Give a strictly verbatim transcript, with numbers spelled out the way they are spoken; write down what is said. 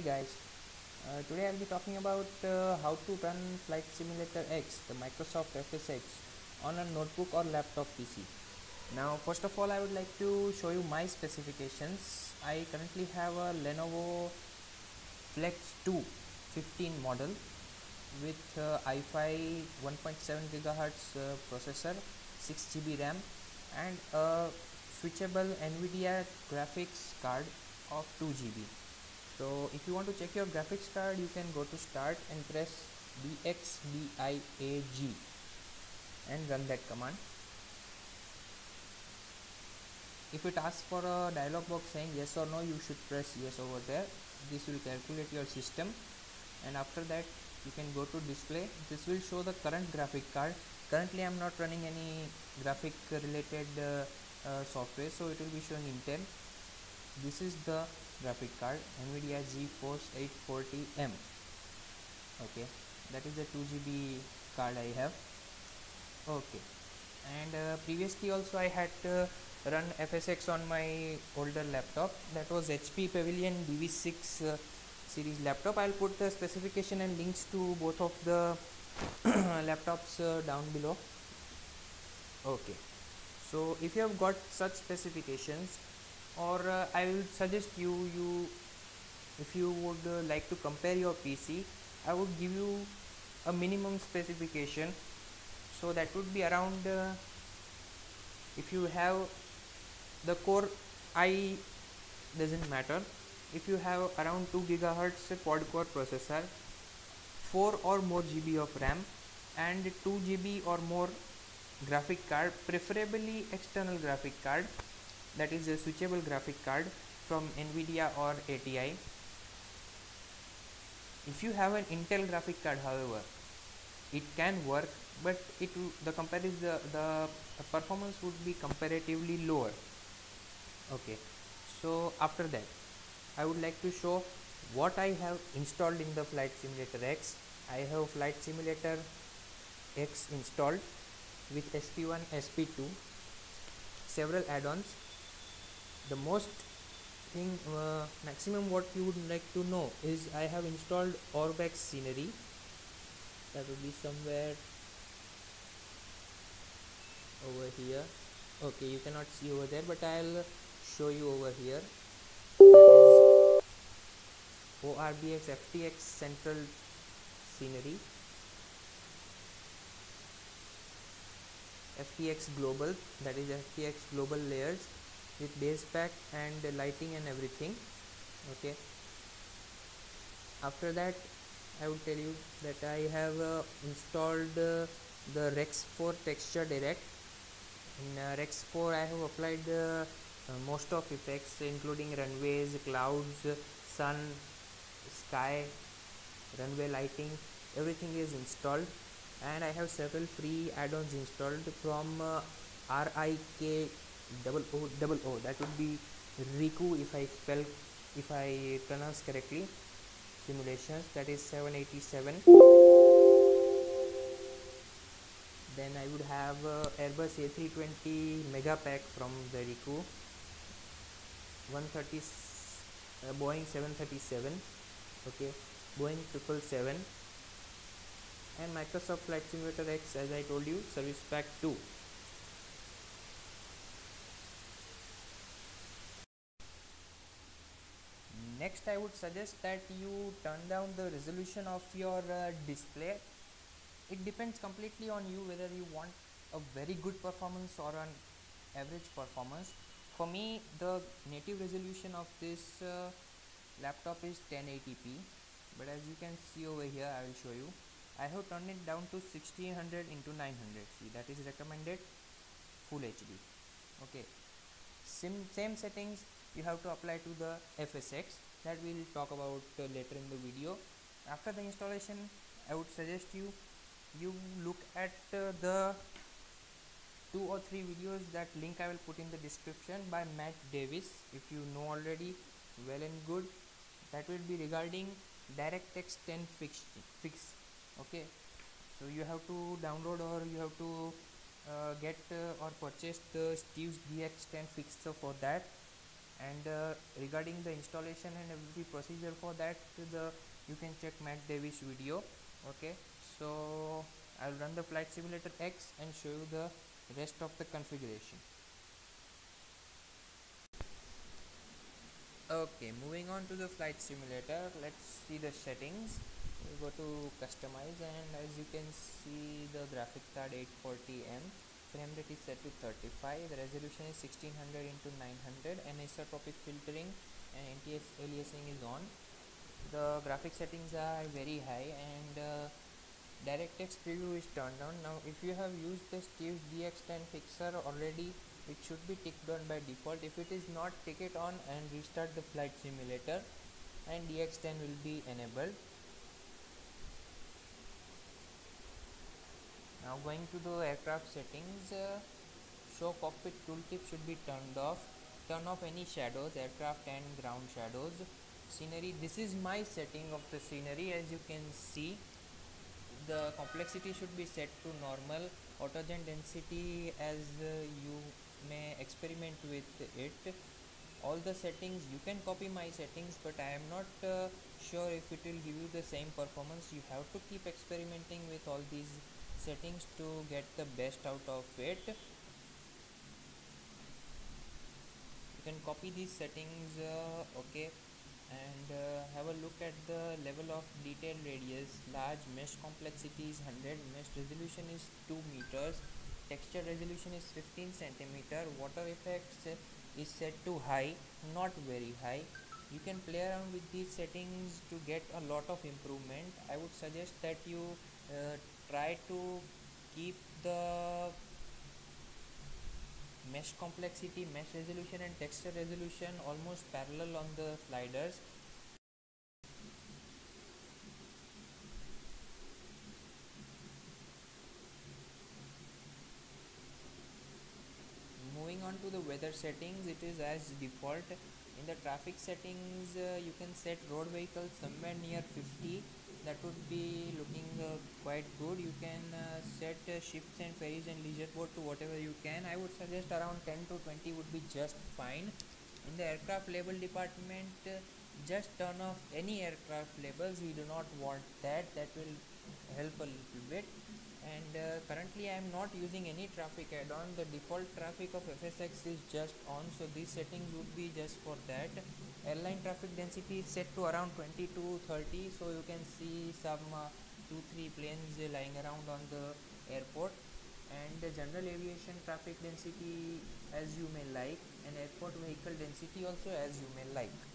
Hey guys, uh, today I will be talking about uh, how to run Flight Simulator X, the Microsoft F T X, on a notebook or laptop P C. Now first of all I would like to show you my specifications. I currently have a Lenovo Flex two fifteen model with uh, i five one point seven gigahertz uh, processor, six G B RAM and a switchable NVIDIA graphics card of two G B. So if you want to check your graphics card, you can go to start and press dxdiag and run that command. If it asks for a dialog box saying yes or no, you should press yes over there. This will calculate your system, and after that you can go to display. This will show the current graphic card. Currently I am not running any graphic related uh, uh, software, so it will be showing Intel. This is the graphic card, NVIDIA GeForce eight forty M. Okay, that is the two G B card I have. Okay, and uh, previously also I had uh, run F T X on my older laptop, that was H P Pavilion D V six uh, series laptop. I'll put the specification and links to both of the laptops uh, down below. Okay, so if you have got such specifications, or uh, I will suggest you you if you would uh, like to compare your P C, I would give you a minimum specification. So that would be around, uh, if you have the core i, doesn't matter, if you have around two gigahertz quad core processor, four or more G B of RAM and two G B or more graphic card, preferably external graphic card, that is a switchable graphic card from NVIDIA or A T I. If you have an Intel graphic card, however, it can work, but it the comparison the, the performance would be comparatively lower. Okay, so after that I would like to show what I have installed in the Flight Simulator X. I have Flight Simulator X installed with S P one, S P two, several add-ons. The most thing, uh, maximum what you would like to know is I have installed O R B X scenery. That would be somewhere over here. Okay, you cannot see over there, but I'll show you over here. O R B X F T X Central scenery, F T X Global, that is F T X Global layers with base pack and lighting and everything. Okay, after that I will tell you that I have uh, installed uh, the Rex four Texture Direct. In uh, Rex four I have applied uh, uh, most of effects including runways, clouds, sun, sky, runway lighting, everything is installed, and I have several free add-ons installed from uh, R I K O O, that would be RIKOOO if I spell, if I pronounce correctly, simulations, that is seven eighty-seven. Then I would have uh, Airbus A three twenty mega pack from the RIKOOO, one thirty, uh, Boeing seven thirty-seven, okay, Boeing triple seven, and Microsoft Flight Simulator X, as I told you, service pack two. Next I would suggest that you turn down the resolution of your uh, display. It depends completely on you whether you want a very good performance or an average performance. For me, the native resolution of this uh, laptop is ten eighty p, but as you can see over here, I will show you, I have turned it down to sixteen hundred into nine hundred, see, that is recommended full H D. Okay, Sim same settings you have to apply to the F T X, that we will talk about uh, later in the video. After the installation, I would suggest you you look at uh, the two or three videos, that link I will put in the description, by Matt Davis, if you know already, well and good. That will be regarding DirectX ten fix. Okay, so you have to download, or you have to uh, get uh, or purchase the Steve's D X ten fix for that. and uh, regarding the installation and every procedure for that, the you can check Matt Davis video. Okay, so I'll run the Flight Simulator X and show you the rest of the configuration. Okay, moving on to the Flight Simulator, let's see the settings. We go to customize, and as you can see, the graphic card eight forty M, frame rate is set to thirty-five, the resolution is sixteen hundred into nine hundred, and isotropic filtering and N T S aliasing is on. The graphic settings are very high, and uh, DirectX preview is turned on. Now if you have used the Steve's D X ten fixer already, it should be ticked on by default. If it is not, tick it on and restart the Flight Simulator, and D X ten will be enabled. Now going to the aircraft settings, uh, show cockpit tooltip should be turned off. Turn off any shadows, aircraft and ground shadows. Scenery, this is my setting of the scenery. As you can see, the complexity should be set to normal. Autogen density, as uh, you may experiment with it. All the settings, you can copy my settings, but I am not uh, sure if it will give you the same performance. You have to keep experimenting with all these settings to get the best out of it. You can copy these settings, uh, okay, and uh, have a look at the level of detail radius. Large mesh complexity is one hundred, mesh resolution is two meters, texture resolution is fifteen centimeter, water effects is set to high, not very high. You can play around with these settings to get a lot of improvement. I would suggest that you uh, try to keep the mesh complexity, mesh resolution and texture resolution almost parallel on the sliders. Moving on to the weather settings, it is as default. In the traffic settings, uh, you can set road vehicles somewhere near fifty. That would be looking uh, quite good. You can uh, set uh, ships and ferries and leisure boat to whatever you can. I would suggest around ten to twenty would be just fine. In the aircraft label department, uh, just turn off any aircraft labels. We do not want that. That will help a little bit. And uh, currently I am not using any traffic add-on. The default traffic of F S X is just on, so these settings would be just for that. Airline traffic density is set to around twenty to thirty, so you can see some uh, two three planes uh, lying around on the airport. And the general aviation traffic density as you may like, and airport vehicle density also as you may like.